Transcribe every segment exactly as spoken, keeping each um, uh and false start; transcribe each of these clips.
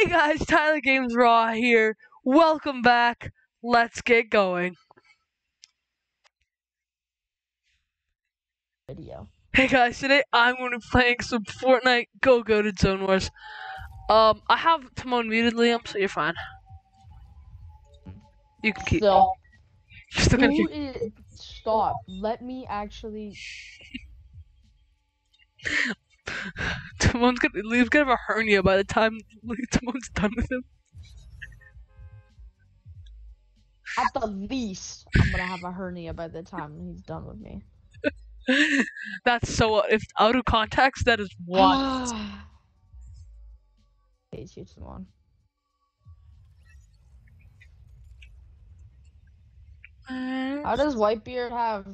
Hey guys, Tyler Games Raw here. Welcome back. Let's get going. Video. Hey guys, today I'm going to be playing some Fortnite Go Go to Zone Wars. Um, I have Timon muted, Liam, so you're fine. You can keep. So, still gonna keep. Is, stop. Let me actually. Timon's gonna, Liam's gonna have a hernia by the time Timon's done with him. At the least, I'm gonna have a hernia by the time he's done with me. That's so. If out of context, that is wild. Okay, shoot Timon. How does Whitebeard have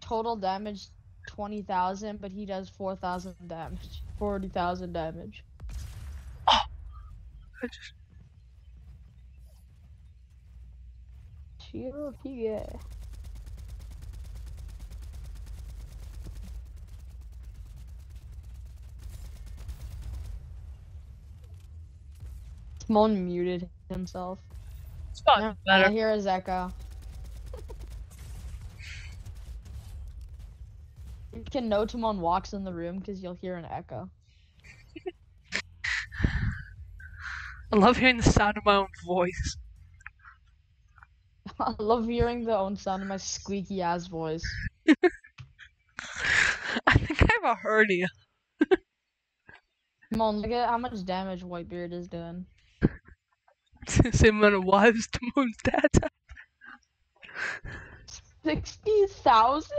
total damage? twenty thousand, but he does four thousand damage. forty thousand damage. Oh! I just... Chill, yeah. Timon muted himself. It's not no, better. I hear his echo. You can know Timon walks in the room because you'll hear an echo. I love hearing the sound of my own voice. I love hearing the own sound of my squeaky ass voice. I think I have a hernia. Timon, look at how much damage Whitebeard is doing. It's the same amount of wives Timon's dad's had. sixty thousand?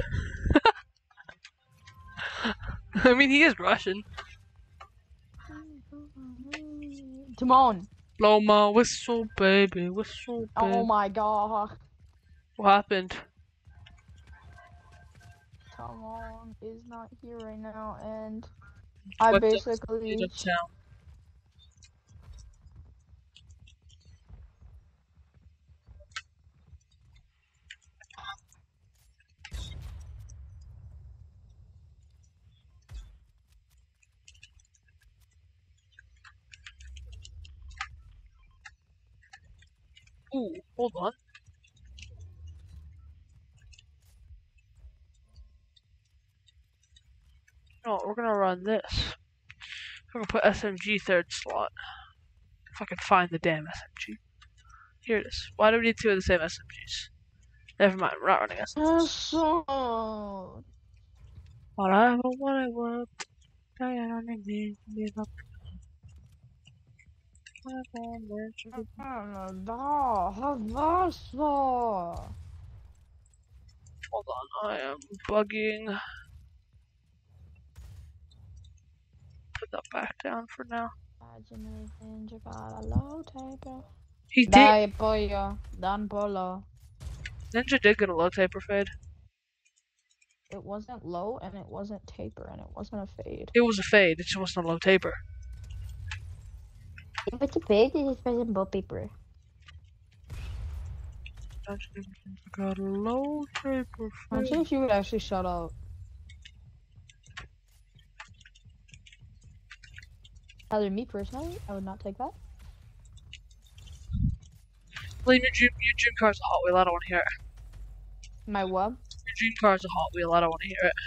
I mean, he is Russian. Timon. Blow my whistle, baby, whistle, baby. Oh my god. What happened? Timon is not here right now, and I what basically... Ooh, hold on. No, we're gonna run this. We're gonna put S M G third slot. If I can find the damn S M G. Here it is. Why do we need two of the same S M Gs? Never mind, we're not running S M Gs. What I what I want. I don't need to up. Hold on, I am bugging. Put that back down for now. He did. Ninja did get a low taper fade. It wasn't low, and it wasn't taper, and it wasn't a fade. It was a fade, it just wasn't a low taper. If it's a fade, it is present both paper. I got a low paper. I think you would actually shut up. Either me personally, I would not take that. Liam, your dream, your dream car is a Hot Wheel. I don't want to hear it. My what? Your dream car is a Hot Wheel. I don't want to hear it.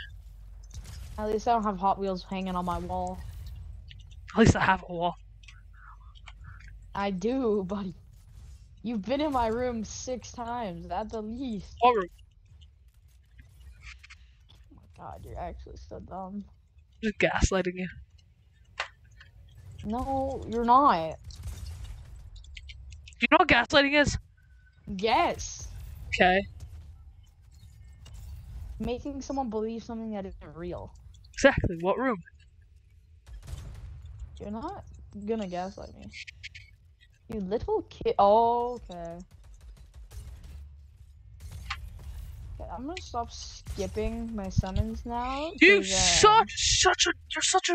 At least I don't have Hot Wheels hanging on my wall. At least I have a wall. I do, buddy. You've been in my room six times, at the least. Oh my god, you're actually so dumb. Just gaslighting you. No, you're not. Do you know what gaslighting is? Yes. Okay. Making someone believe something that isn't real. Exactly, what room? You're not gonna gaslight me. You little kid. Oh, okay. Okay, I'm gonna stop skipping my summons now. You such, such a, you're such a.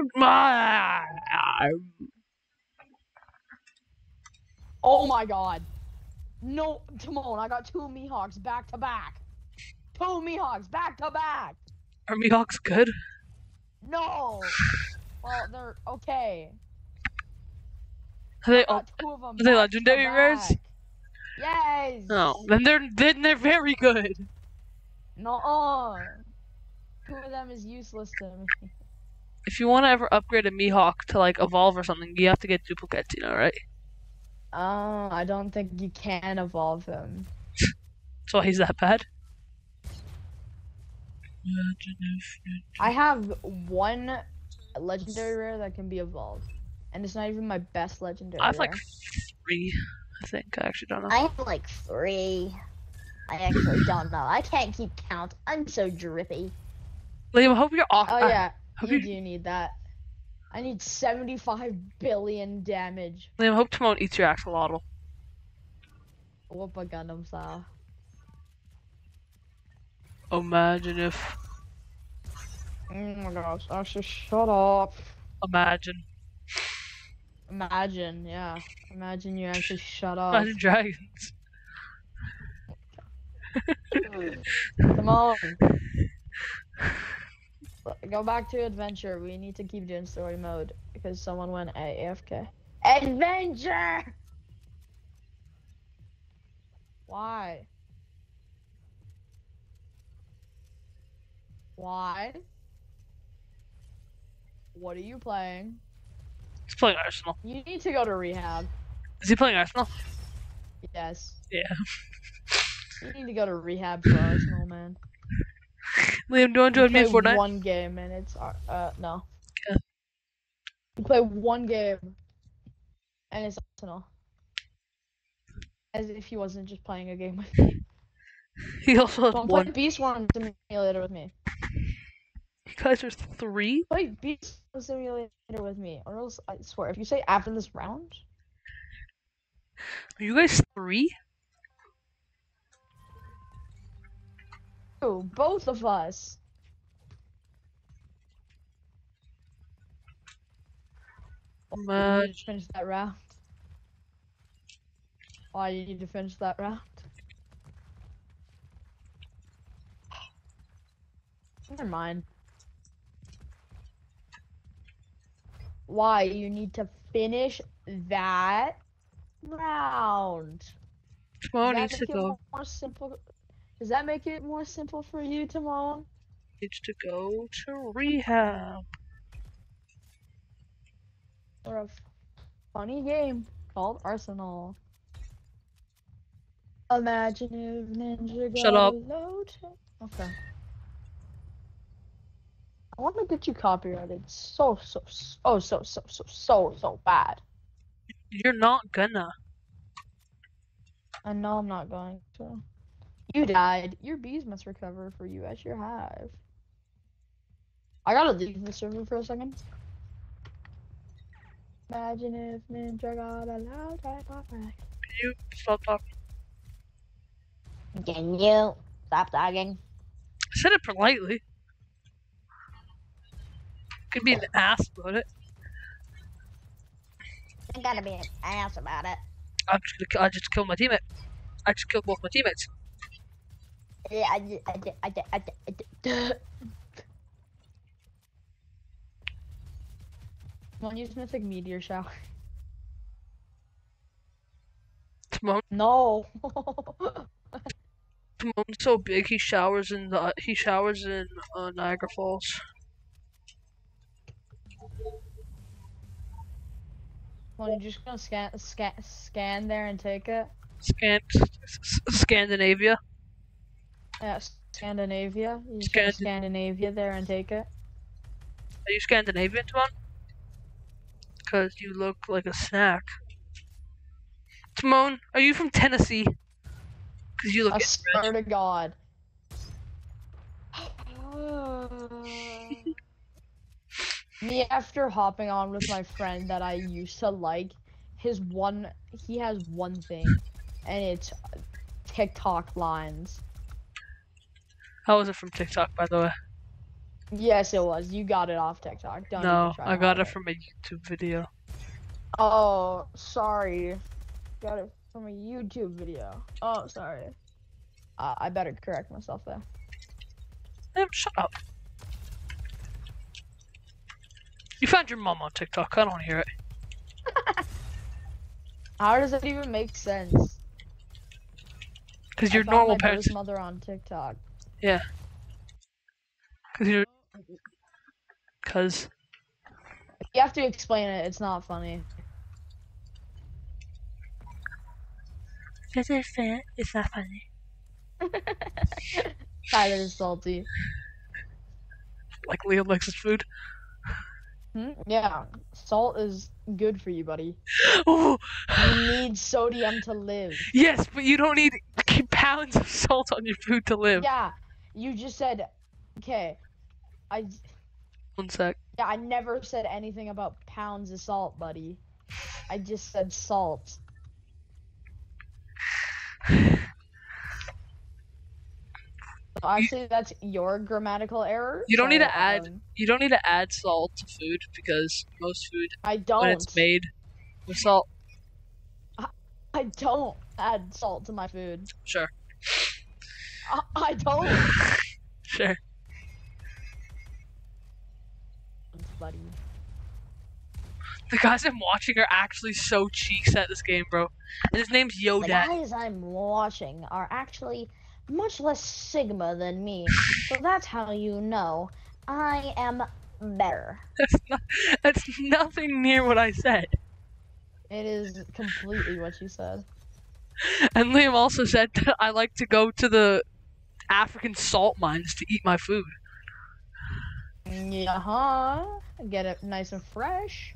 Oh my god! No, Timon, I got two Mihawks back to back. Two Mihawks back to back. Are Mihawks good? No. Well, they're okay. Are they all? Are they legendary rares? Yes. No, then they're then they're very good. No, two of them is useless to me. If you want to ever upgrade a Mihawk to like evolve or something, you have to get duplicates, you know, right? Oh, I don't think you can evolve him. That's why he's that bad. I have one legendary rare that can be evolved, and it's not even my best legendary. I have like three, I think. I actually don't know. I have like three. I actually don't know. I can't keep count. I'm so drippy. Liam, I hope you're off. Oh yeah, hope you, you do need that. I need seventy-five billion damage. Liam, hope Timon eats your axolotl. Whoop a Gundam style. Imagine if. Oh my gosh, Asha, shut up. Imagine. Imagine, yeah. Imagine you actually shut up. Imagine dragons. Come on. Go back to adventure. We need to keep doing story mode because someone went A F K. Adventure! Why? Why? What are you playing? He's playing Arsenal. You need to go to rehab. Is he playing Arsenal? Yes. Yeah. You need to go to rehab for Arsenal, man. Liam, do you want to join me in Fortnite? One game and it's uh no. Okay. You play one game and it's Arsenal. As if he wasn't just playing a game with me. He also don't play Beast One Simulator with me. You guys are three? Play Beast One Simulator with me, or else I swear, if you say after this round. Are you guys three? Ooh, both of us. Imagine. You need to finish that round. Oh, you need to finish that round. Never mind. Why? You need to finish that round. Tomorrow needs to go. More simple. Does that make it more simple for you, Timon? Needs to go to rehab. Or a funny game called Arsenal. Imagine if Ninja. Shut up. Load. Okay. I want to get you copyrighted so, so, so, so, so, so, so, so bad. You're not gonna. I know I'm not going to. You died. Your bees must recover for you as your hive. I gotta leave the server for a second. Imagine if Ninja got a loud back. Can you stop talking? Can you stop talking? I said it politely. Could be an ass about it. I gotta be an ass about it. I'm just gonna, I just killed my teammate. I just killed both my teammates. Yeah, I did, I did, I did, I did, I did. Come on, use Mythic Meteor Shower. Timon. No. Timon's so big he showers in the he showers in uh, Niagara Falls. Well, you're just gonna scan, scan, scan there and take it. Scan, Scandinavia. Yeah, Scandinavia. You just Scand Scandinavia there and take it. Are you Scandinavian, Timon? Because you look like a snack. Timon, are you from Tennessee? Because you look. I swear to God. Me after hopping on with my friend that I used to like, his one he has one thing, and it's TikTok lines. How was it from TikTok, by the way? Yes, it was. You got it off TikTok. Don't no, try I got it from a YouTube video. Oh, sorry. Got it from a YouTube video. Oh, sorry. Uh, I better correct myself there. Damn, shut up. You found your mom on TikTok. I don't hear it. How does that even make sense? Because your normal parents. I found my mother on TikTok. Yeah. Because you're. Because. You have to explain it. It's not funny. Because it's not. It's not funny. Tyler's salty. Like Leo likes his food. Yeah, salt is good for you, buddy. Ooh. You need sodium to live. Yes, but you don't need pounds of salt on your food to live. Yeah, you just said, okay, I... One sec. Yeah, I never said anything about pounds of salt, buddy. I just said salt. Actually, that's your grammatical error. You don't so, need to add. Um, you don't need to add salt to food because most food, I don't. When it's made with salt. I, I don't add salt to my food. Sure. I, I don't. Sure. Buddy. The guys I'm watching are actually so cheeks at this game, bro. And his name's Yoda. The guys I'm watching are actually. Much less Sigma than me, so that's how you know I am better. That's, not, that's nothing near what I said. It is completely what you said. And Liam also said that I like to go to the African salt mines to eat my food. Uh-huh. Get it nice and fresh.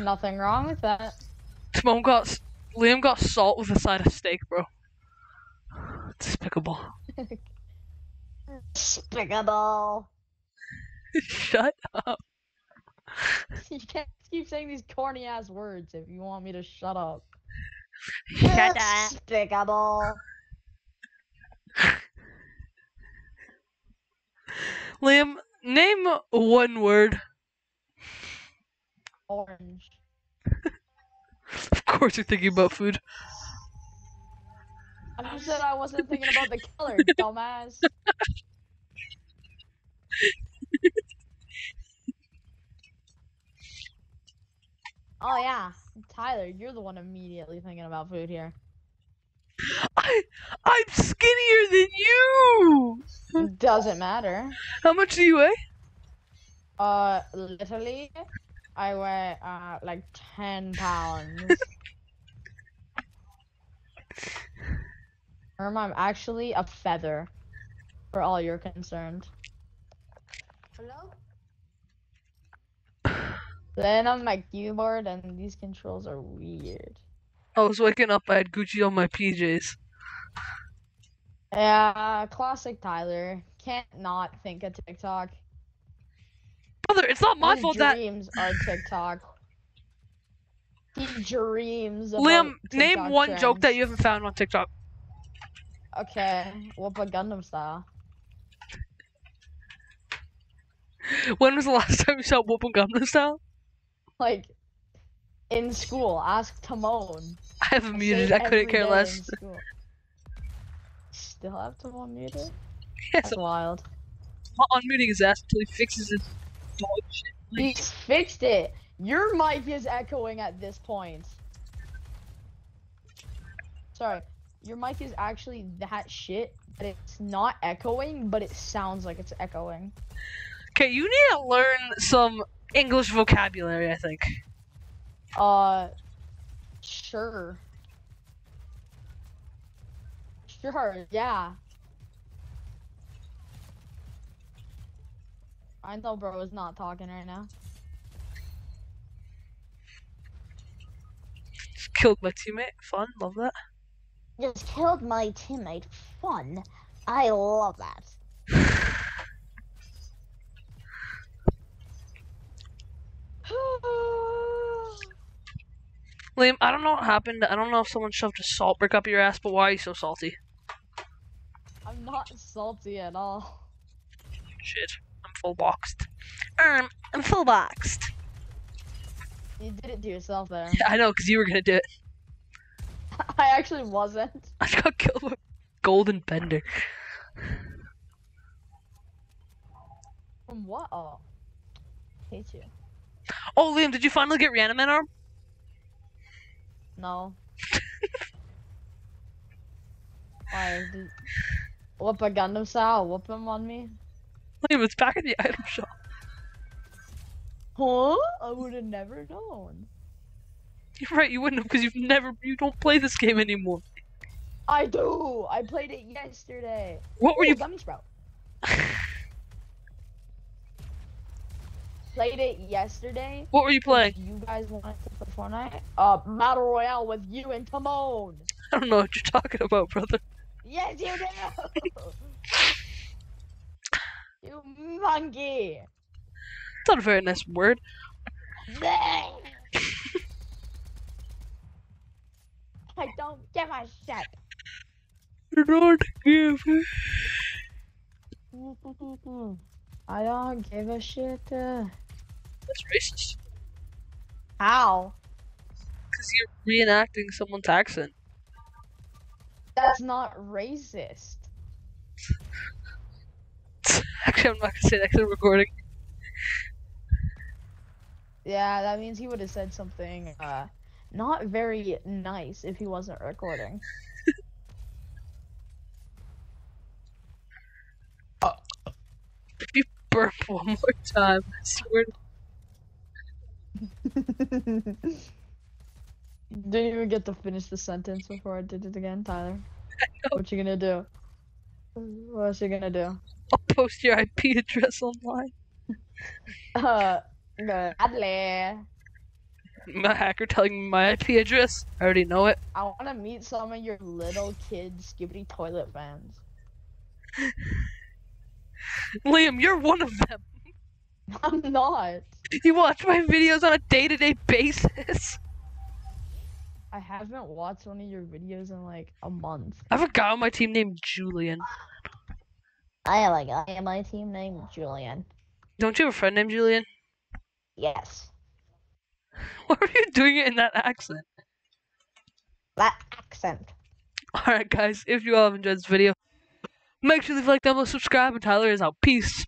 Nothing wrong with that. Timon got, Liam got salt with a side of steak, bro. Despicable. Despicable. Shut up. You can't keep saying these corny ass words if you want me to shut up. Shut up. Despicable. Liam, name one word. Orange. Of course you're thinking about food. I just said I wasn't thinking about the color, dumbass. Oh yeah, Tyler, you're the one immediately thinking about food here. I, I'm skinnier than you! Doesn't matter. How much do you weigh? Uh, literally, I weigh, uh, like ten pounds. Irma, I'm actually a feather, for all you're concerned. Hello? Then on my keyboard, and these controls are weird. I was waking up, I had Gucci on my P Js. Yeah, classic Tyler. Can't not think of TikTok. Brother, it's not my fault that- His dreams are TikTok. He dreams about Liam, TikTok name one trends. Joke that you haven't found on TikTok. Okay, what about Gundam style? When was the last time you saw Whoop and Gundam style? Like, in school. Ask Timon. I have him muted. I couldn't care less. Still have Timon muted? That's yes, wild. Not unmuting his ass until he fixes his dog shit. Like... He's fixed it. Your mic is echoing at this point. Sorry. Your mic is actually that shit that it's not echoing, but it sounds like it's echoing. Okay, you need to learn some English vocabulary, I think. Uh, sure. Sure, yeah. I know bro is not talking right now. Just killed my teammate. Fun, love that. Just killed my teammate. Fun. I love that. Liam, I don't know what happened. I don't know if someone shoved a salt brick up your ass, but why are you so salty? I'm not salty at all. Shit. I'm full boxed. Um, I'm full boxed. You did it to yourself there. Yeah, I know, because you were going to do it. I actually wasn't. I got killed by Golden Bender. From what? Oh, hate you. Oh, Liam, did you finally get Rhianna Man arm? No. Why? Did... Whoop a Gundam style? Whoop him on me? Liam, it's back in the item shop. Huh? I would have never known. You're right, you wouldn't have, because you've never, you don't play this game anymore. I do! I played it yesterday. What were Ooh, you- Gumsprout. Played it yesterday. What were you playing? You guys wanted to play Fortnite? Uh, Battle Royale with you and Timon. I don't know what you're talking about, brother. Yes, you do! You monkey! It's not a very nice word. I don't give a shit. I don't give a shit. I don't give a shit. That's racist. How? Because you're reenacting someone's accent. That's not racist. Actually, I'm not gonna say that because I'm recording. Yeah, that means he would have said something uh, not very nice if he wasn't recording. uh, if you burp one more time, I swear. Didn't even get to finish the sentence before I did it again, Tyler. What you gonna do? What else you gonna do? I'll post your I P address online. uh. Adley. My hacker telling me my I P address. I already know it. I want to meet some of your little kid skibbity toilet fans. Liam, you're one of them. I'm not. You watch my videos on a day-to-day basis. I haven't watched one of your videos in like a month. I have a guy on my team named Julian. I have a guy on my team named Julian. Don't you have a friend named Julian? Yes. Why are you doing it in that accent? That accent. Alright guys, if you all have enjoyed this video, make sure to like, download, subscribe, and Tyler is out. Peace.